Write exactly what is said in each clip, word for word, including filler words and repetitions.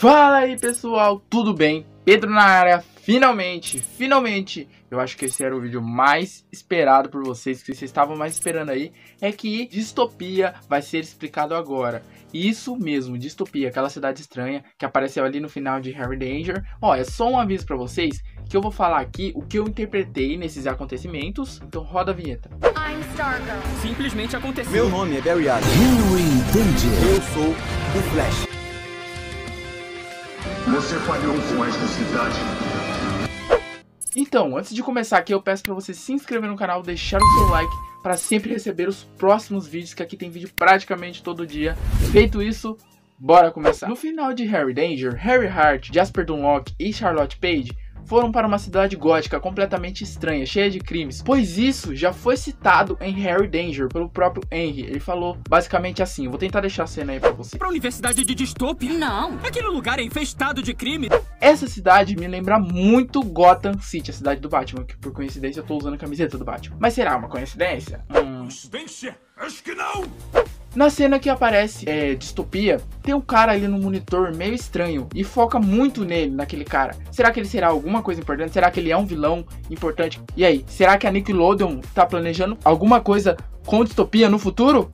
Fala aí pessoal, tudo bem? Pedro na área, finalmente, finalmente, eu acho que esse era o vídeo mais esperado por vocês, que vocês estavam mais esperando aí, é que Dystopia vai ser explicado agora. Isso mesmo, Dystopia, aquela cidade estranha que apareceu ali no final de Harry Danger. Ó, é só um aviso pra vocês que eu vou falar aqui o que eu interpretei nesses acontecimentos, então roda a vinheta. I'm Stargirl. Simplesmente aconteceu. Meu nome é Barry Allen. Henry Danger. Eu sou o Flash. Você falhou com esta cidade. Então, antes de começar aqui, eu peço pra você se inscrever no canal, deixar o seu like para sempre receber os próximos vídeos, que aqui tem vídeo praticamente todo dia. Feito isso, bora começar. No final de Harry Danger, Harry Hart, Jasper Dunlop e Charlotte Page foram para uma cidade gótica completamente estranha, cheia de crimes, pois isso já foi citado em Harry Danger pelo próprio Henry. Ele falou basicamente assim, eu vou tentar deixar a cena aí pra você. Pra Universidade de Dystopia? Não. Aquele lugar é infestado de crime. Essa cidade me lembra muito Gotham City, a cidade do Batman, que por coincidência eu tô usando a camiseta do Batman. Mas será uma coincidência? Hum... Coincidência? Acho que não! Na cena que aparece é, Dystopia, tem um cara ali no monitor meio estranho e foca muito nele, naquele cara. Será que ele será alguma coisa importante? Será que ele é um vilão importante? E aí, será que a Nickelodeon tá planejando alguma coisa com Dystopia no futuro?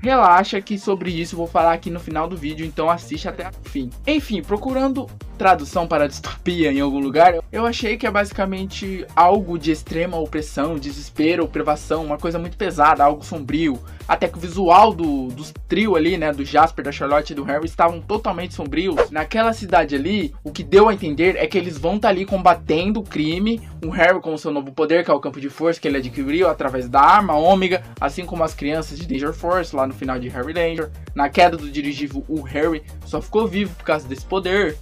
Relaxa que sobre isso eu vou falar aqui no final do vídeo, então assiste até o fim. Enfim, procurando tradução para Dystopia em algum lugar, eu achei que é basicamente algo de extrema opressão, desespero, privação, uma coisa muito pesada, algo sombrio. Até que o visual do, do trio ali, né, do Jasper, da Charlotte e do Harry estavam totalmente sombrios. Naquela cidade ali, o que deu a entender é que eles vão estar ali combatendo o crime, o Harry com o seu novo poder, que é o campo de força que ele adquiriu através da arma ômega, assim como as crianças de Danger Force lá no final de Harry Danger. Na queda do dirigível, o Harry só ficou vivo por causa desse poder.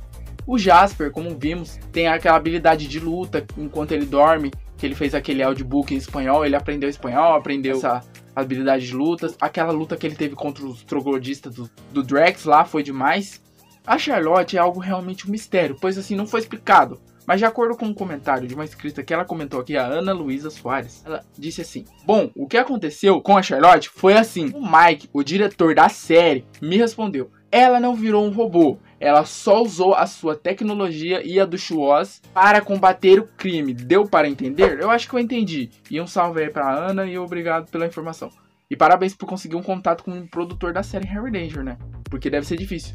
O Jasper, como vimos, tem aquela habilidade de luta enquanto ele dorme, que ele fez aquele audiobook em espanhol, ele aprendeu espanhol, aprendeu essa habilidade de lutas. Aquela luta que ele teve contra os troglodistas do, do Drax lá foi demais. A Charlotte é algo realmente um mistério, pois assim, não foi explicado. Mas de acordo com um comentário de uma inscrita que ela comentou aqui, a Ana Luísa Soares, ela disse assim: bom, o que aconteceu com a Charlotte foi assim. O Mike, o diretor da série, me respondeu: ela não virou um robô, ela só usou a sua tecnologia e a do Schwoz para combater o crime. Deu para entender? Eu acho que eu entendi. E um salve aí para a Ana e obrigado pela informação. E parabéns por conseguir um contato com um produtor da série Harry Danger, né? Porque deve ser difícil.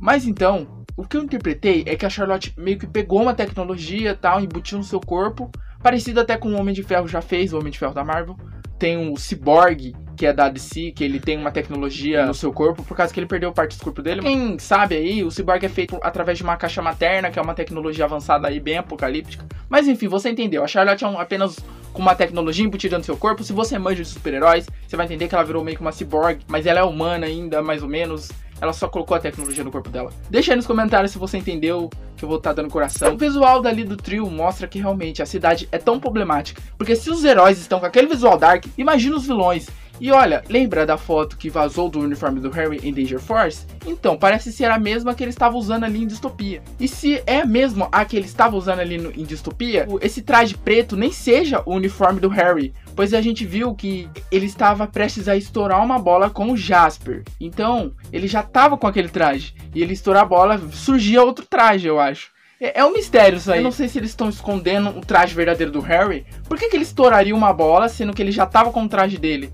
Mas então... o que eu interpretei é que a Charlotte meio que pegou uma tecnologia e tal, embutiu no seu corpo, parecido até com o Homem de Ferro já fez, o Homem de Ferro da Marvel. Tem o Cyborg, que é da D C, que ele tem uma tecnologia no seu corpo, por causa que ele perdeu parte do corpo dele. Quem sabe aí, o Cyborg é feito através de uma caixa materna, que é uma tecnologia avançada aí, bem apocalíptica. Mas enfim, você entendeu, a Charlotte é um, apenas com uma tecnologia embutida no seu corpo. Se você manja de super-heróis, você vai entender que ela virou meio que uma Cyborg, mas ela é humana ainda, mais ou menos. Ela só colocou a tecnologia no corpo dela. Deixa aí nos comentários se você entendeu, que eu vou estar dando coração. O visual dali do trio mostra que realmente a cidade é tão problemática, porque se os heróis estão com aquele visual dark, imagina os vilões. E olha, lembra da foto que vazou do uniforme do Harry em Danger Force? Então, parece ser a mesma que ele estava usando ali em Dystopia. E se é mesmo a que ele estava usando ali no, em Dystopia, esse traje preto nem seja o uniforme do Harry, pois a gente viu que ele estava prestes a estourar uma bola com o Jasper. Então, ele já estava com aquele traje, e ele estourar a bola, surgia outro traje, eu acho. É um mistério isso aí. Eu não sei se eles estão escondendo o traje verdadeiro do Harry. Por que que ele estouraria uma bola, sendo que ele já estava com o traje dele?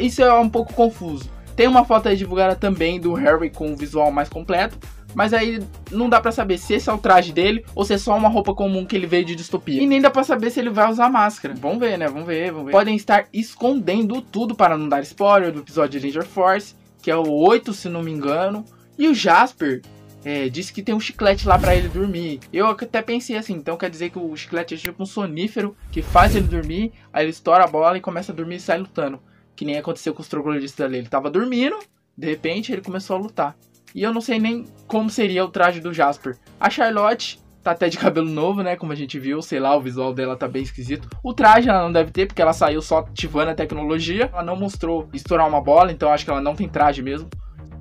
Isso é um pouco confuso. Tem uma foto aí divulgada também do Harry com um visual mais completo, mas aí não dá pra saber se esse é o traje dele ou se é só uma roupa comum que ele veio de Dystopia. E nem dá pra saber se ele vai usar máscara. Vamos ver, né? Vamos ver, vamos ver. Podem estar escondendo tudo para não dar spoiler do episódio de Danger Force, que é o oito, se não me engano. E o Jasper... é, disse que tem um chiclete lá pra ele dormir. Eu até pensei assim, então quer dizer que o chiclete é tipo um sonífero que faz ele dormir, aí ele estoura a bola e começa a dormir e sai lutando. Que nem aconteceu com os troglodistas ali. Ele tava dormindo, de repente ele começou a lutar. E eu não sei nem como seria o traje do Jasper. A Charlotte tá até de cabelo novo, né, como a gente viu, sei lá, o visual dela tá bem esquisito. O traje ela não deve ter, porque ela saiu só ativando a tecnologia. Ela não mostrou estourar uma bola, então acho que ela não tem traje mesmo.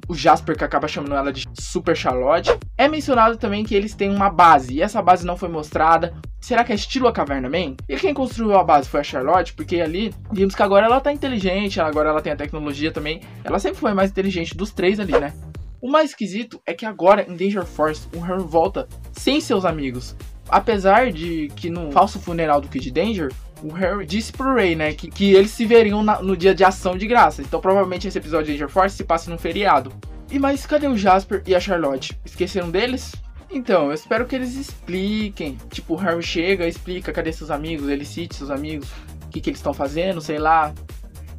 O Jasper, que acaba chamando ela de Super Charlotte. É mencionado também que eles têm uma base, e essa base não foi mostrada. Será que é estilo a Caverna Man? E quem construiu a base foi a Charlotte, porque ali vimos que agora ela tá inteligente, agora ela tem a tecnologia também. Ela sempre foi mais inteligente dos três ali, né? O mais esquisito é que agora em Danger Force o Harry volta sem seus amigos. Apesar de que no falso funeral do Kid Danger, o Harry disse pro Ray, né, que, que eles se veriam na, no dia de ação de graça. Então provavelmente esse episódio de Danger Force se passa num feriado. E mas cadê o Jasper e a Charlotte? Esqueceram deles? Então, eu espero que eles expliquem. Tipo, o Harry chega, explica cadê seus amigos, ele cita seus amigos, o que, que eles estão fazendo, sei lá.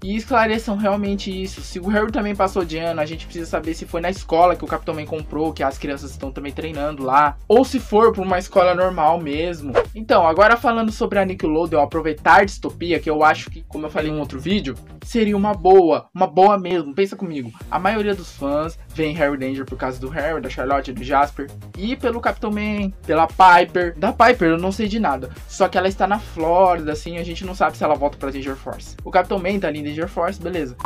E esclareçam realmente isso. Se o Harry também passou de ano, a gente precisa saber se foi na escola que o Capitão Man comprou, que as crianças estão também treinando lá, ou se for para uma escola normal mesmo. Então, agora falando sobre a Nickelodeon aproveitar a Dystopia, que eu acho que, como eu falei em um outro vídeo, seria uma boa, uma boa mesmo. Pensa comigo, a maioria dos fãs vem Harry Danger por causa do Harry, da Charlotte, do Jasper, e pelo Capitão Man, pela Piper. Da Piper eu não sei de nada, só que ela está na Flórida, assim, a gente não sabe se ela volta para Danger Force. O Capitão Man tá ali Danger Force, beleza.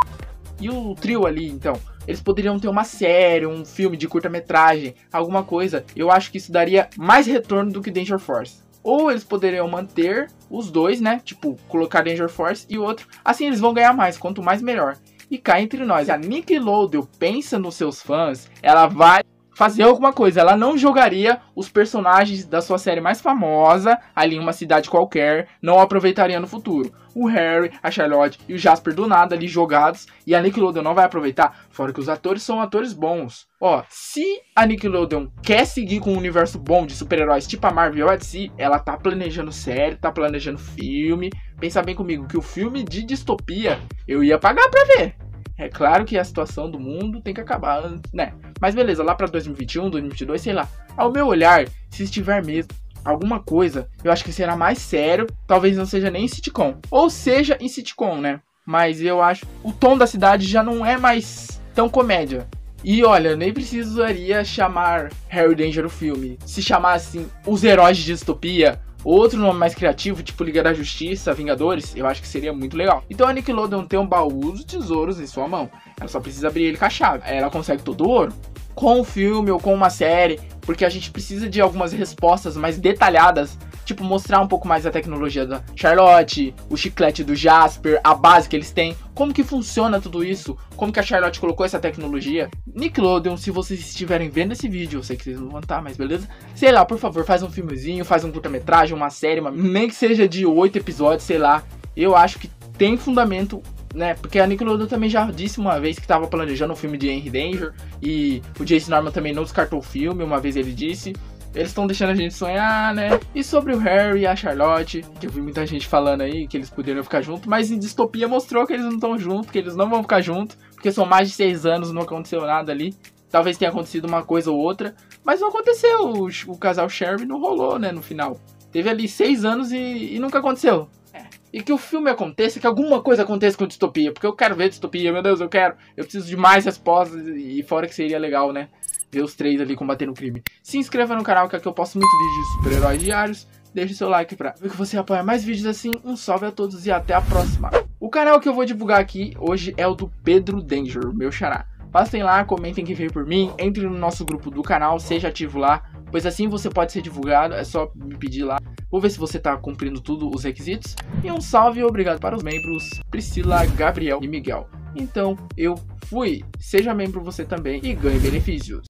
E o trio ali, então, eles poderiam ter uma série, um filme de curta-metragem, alguma coisa. Eu acho que isso daria mais retorno do que Danger Force. Ou eles poderiam manter os dois, né? Tipo, colocar Danger Force e outro. Assim eles vão ganhar mais, quanto mais melhor. E cá entre nós, se a Nickelodeon pensa nos seus fãs, ela vai fazer alguma coisa. Ela não jogaria os personagens da sua série mais famosa ali em uma cidade qualquer, não aproveitaria no futuro. O Harry, a Charlotte e o Jasper do nada ali jogados, e a Nickelodeon não vai aproveitar, fora que os atores são atores bons. Ó, se a Nickelodeon quer seguir com um universo bom de super-heróis tipo a Marvel e a D C, ela tá planejando série, tá planejando filme. Pensa bem comigo que o filme de Dystopia eu ia pagar pra ver. É claro que a situação do mundo tem que acabar, né? Mas beleza, lá pra dois mil e vinte e um, dois mil e vinte e dois, sei lá. Ao meu olhar, se estiver mesmo alguma coisa, eu acho que será mais sério. Talvez não seja nem em sitcom. Ou seja, em sitcom, né? Mas eu acho... O tom da cidade já não é mais tão comédia. E olha, eu nem precisaria chamar Harry Danger o filme. Se chamar assim, Os Heróis de Dystopia... Outro nome mais criativo, tipo Liga da Justiça, Vingadores, eu acho que seria muito legal. Então a Nickelodeon tem um baú de tesouros em sua mão. Ela só precisa abrir ele com a chave. Ela consegue todo o ouro. Com um filme ou com uma série, porque a gente precisa de algumas respostas mais detalhadas. Tipo, mostrar um pouco mais a tecnologia da Charlotte, o chiclete do Jasper, a base que eles têm. Como que funciona tudo isso? Como que a Charlotte colocou essa tecnologia? Nickelodeon, se vocês estiverem vendo esse vídeo, eu sei que vocês não vão estar, mas beleza? Sei lá, por favor, faz um filmezinho, faz um curta-metragem, uma série, uma... nem que seja de oito episódios, sei lá. Eu acho que tem fundamento... né? Porque a Nickelodeon também já disse uma vez que estava planejando um filme de Henry Danger, e o Jason Norman também não descartou o filme, uma vez ele disse. Eles estão deixando a gente sonhar, né? E sobre o Harry e a Charlotte, que eu vi muita gente falando aí que eles poderiam ficar juntos, mas em Dystopia mostrou que eles não estão juntos, que eles não vão ficar juntos, porque são mais de seis anos, não aconteceu nada ali. Talvez tenha acontecido uma coisa ou outra, mas não aconteceu. O, o casal Sherry não rolou, né, no final. Teve ali seis anos e, e nunca aconteceu. E que o filme aconteça, que alguma coisa aconteça com Dystopia, porque eu quero ver Dystopia, meu Deus, eu quero. Eu preciso de mais respostas e fora que seria legal, né? Ver os três ali combatendo o crime. Se inscreva no canal, que aqui eu posto muito vídeo de super-heróis diários. Deixe seu like pra ver que você apoia mais vídeos assim. Um salve a todos e até a próxima. O canal que eu vou divulgar aqui hoje é o do Pedro Danger, meu xará. Passem lá, comentem quem veio por mim, entre no nosso grupo do canal, seja ativo lá, pois assim você pode ser divulgado, é só me pedir lá. Vou ver se você tá cumprindo tudo os requisitos. E um salve e obrigado para os membros Priscila, Gabriel e Miguel. Então, eu fui. Seja membro você também e ganhe benefícios.